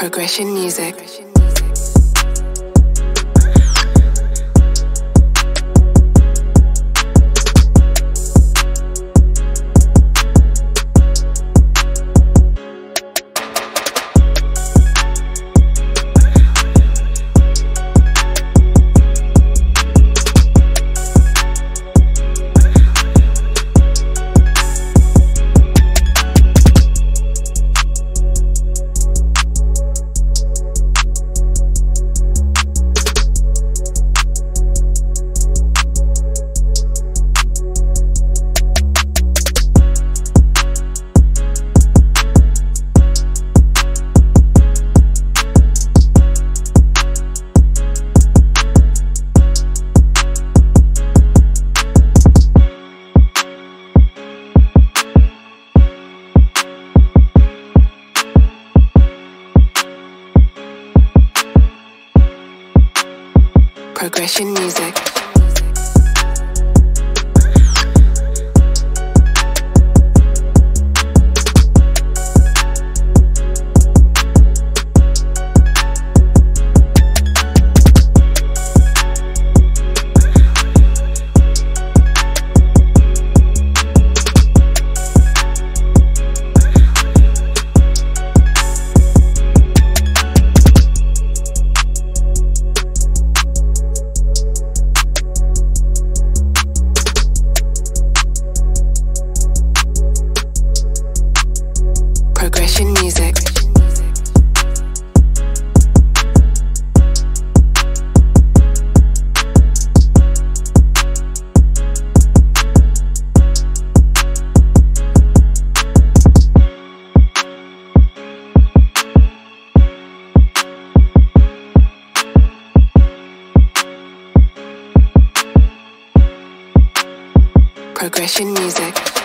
Progression Music. Progression Music. Progression Music. Progression Music.